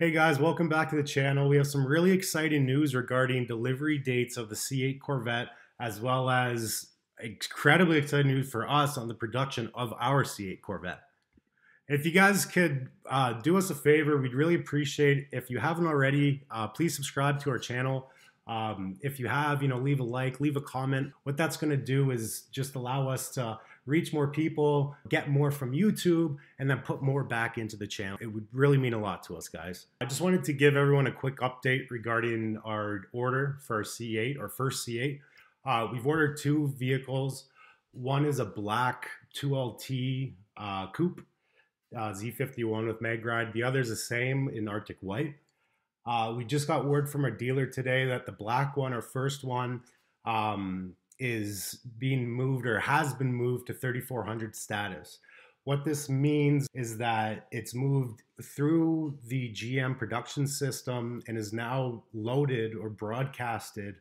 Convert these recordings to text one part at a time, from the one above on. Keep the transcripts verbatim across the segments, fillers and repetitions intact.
Hey guys, welcome back to the channel. We have some really exciting news regarding delivery dates of the C eight Corvette, as well as incredibly exciting news for us on the production of our C eight Corvette. If you guys could uh, do us a favor, we'd really appreciate it. If you haven't already, uh, please subscribe to our channel. Um, if you have, you know, leave a like, leave a comment. What that's going to do is just allow us to reach more people, get more from YouTube, and then put more back into the channel. It would really mean a lot to us, guys. I just wanted to give everyone a quick update regarding our order for C eight, our first C eight. Uh, we've ordered two vehicles. One is a black two L T uh, coupe, uh, Z fifty-one with Magride. The other is the same in Arctic White. Uh, we just got word from our dealer today that the black one, our first one, um, is being moved or has been moved to thirty-four hundred status. What this means is that it's moved through the G M production system and is now loaded or broadcasted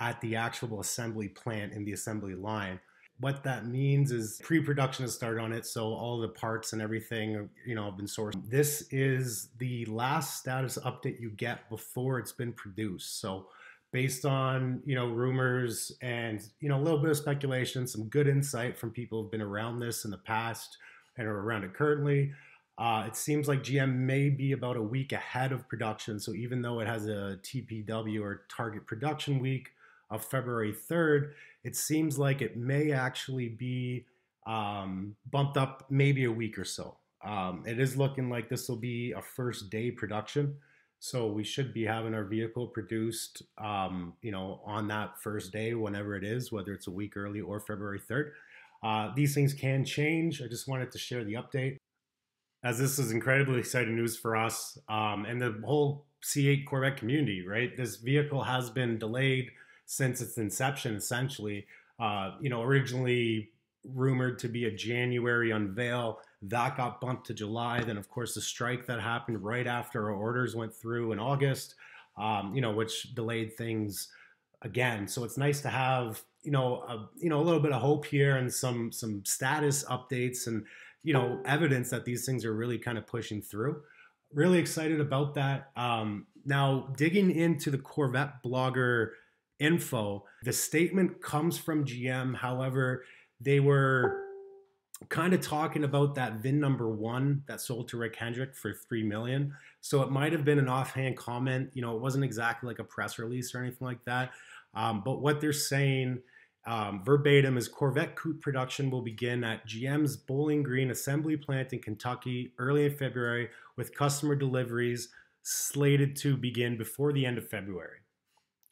at the actual assembly plant in the assembly line. What that means is pre-production has started on it, so all the parts and everything, you know, have been sourced. This is the last status update you get before it's been produced. So based on, you know, rumors and, you know, a little bit of speculation, some good insight from people who've been around this in the past and are around it currently, uh, it seems like G M may be about a week ahead of production. So even though it has a T P W or target production week of February third, it seems like it may actually be um, bumped up maybe a week or so. Um, it is looking like this will be a first day production. So we should be having our vehicle produced, um, you know, on that first day, whenever it is, whether it's a week early or February third. Uh, these things can change. I just wanted to share the update, as this is incredibly exciting news for us um, and the whole C eight Corvette community, right? This vehicle has been delayed since its inception, essentially. Uh, you know, originally rumored to be a January unveil, that got bumped to July. Then, of course, the strike that happened right after our orders went through in August, um, you know, which delayed things again. So it's nice to have, you know, a, you know, a little bit of hope here and some some status updates and, you know, evidence that these things are really kind of pushing through. Really excited about that. Um, now, digging into the Corvette blogger info, the statement comes from G M. However, they were kind of talking about that V I N number one that sold to Rick Hendrick for three million dollars. So it might have been an offhand comment. You know, it wasn't exactly like a press release or anything like that. Um, but what they're saying um, verbatim is Corvette coupe production will begin at G M's Bowling Green assembly plant in Kentucky early in February, with customer deliveries slated to begin before the end of February.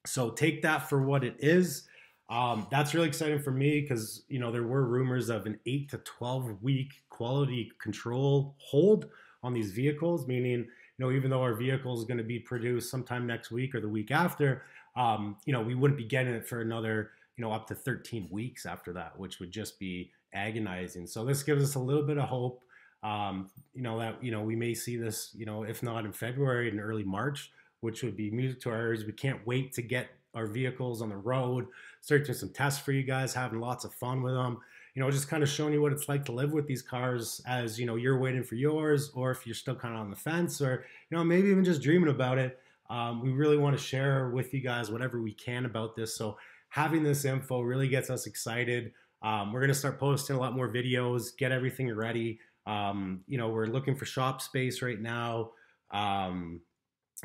So take that for what it is. Um, that's really exciting for me because, you know, there were rumors of an eight to twelve week quality control hold on these vehicles, meaning, you know, even though our vehicle is going to be produced sometime next week or the week after, um, you know, we wouldn't be getting it for another, you know, up to thirteen weeks after that, which would just be agonizing. So this gives us a little bit of hope, um, you know, that, you know, we may see this, you know, if not in February and early March, which would be music to our ears. We can't wait to get our vehicles on the road, start doing some tests for you guys, having lots of fun with them. You know, just kind of showing you what it's like to live with these cars as, you know, you're waiting for yours, or if you're still kind of on the fence, or, you know, maybe even just dreaming about it. Um, we really want to share with you guys whatever we can about this. So having this info really gets us excited. Um, we're going to start posting a lot more videos, get everything ready. Um, you know, we're looking for shop space right now. Um,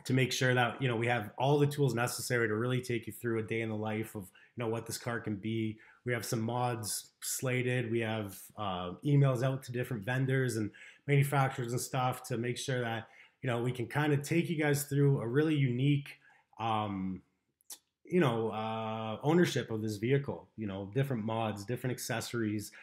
to make sure that, you know, we have all the tools necessary to really take you through a day in the life of, you know, what this car can be. We have some mods slated. We have uh, emails out to different vendors and manufacturers and stuff to make sure that, you know, we can kind of take you guys through a really unique, um, you know, uh, ownership of this vehicle. You know, different mods, different accessories,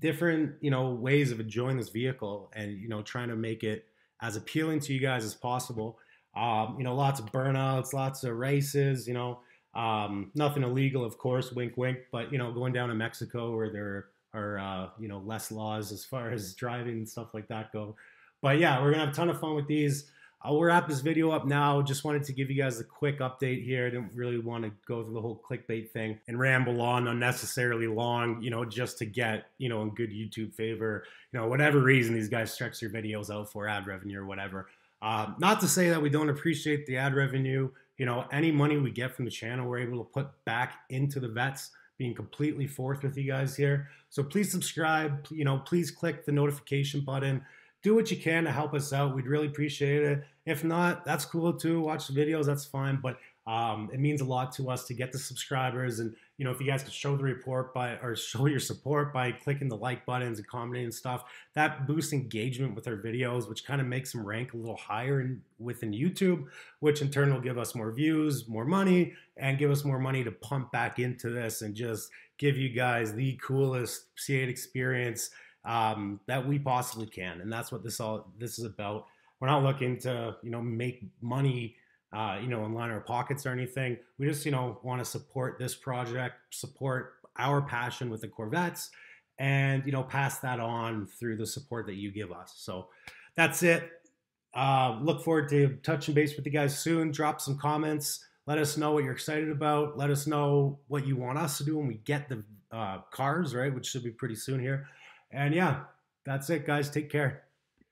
different, you know, ways of enjoying this vehicle and, you know, trying to make it as appealing to you guys as possible. Um, you know, lots of burnouts, lots of races, you know, um, nothing illegal, of course, wink, wink, but, you know, going down to Mexico where there are, uh, you know, less laws as far as driving and stuff like that go. But yeah, we're going to have a ton of fun with these. Uh, we'll wrap this video up now. Just wanted to give you guys a quick update here. I didn't really want to go through the whole clickbait thing and ramble on unnecessarily long, you know, just to get, you know, in good YouTube favor, you know, whatever reason these guys stretch their videos out for ad revenue or whatever. Um, not to say that we don't appreciate the ad revenue. You know, any money we get from the channel, we're able to put back into the vets, being completely forth with you guys here. So please subscribe, you know, please click the notification button. Do what you can to help us out. We'd really appreciate it. If not, that's cool too. Watch the videos, that's fine. But um, it means a lot to us to get the subscribers. And, you know, if you guys could show the report by, or show your support by clicking the like buttons and commenting and stuff, that boosts engagement with our videos, which kind of makes them rank a little higher in, within YouTube, which in turn will give us more views, more money, and give us more money to pump back into this and just give you guys the coolest C eight experience um, that we possibly can. And that's what this all, this is about. We're not looking to, you know, make money, uh, you know, in line our pockets or anything. We just, you know, want to support this project, support our passion with the Corvettes, and, you know, pass that on through the support that you give us. So that's it. Uh, look forward to touching base with you guys soon. Drop some comments. Let us know what you're excited about. Let us know what you want us to do when we get the uh, cars, right? Which should be pretty soon here. And yeah, that's it, guys. Take care.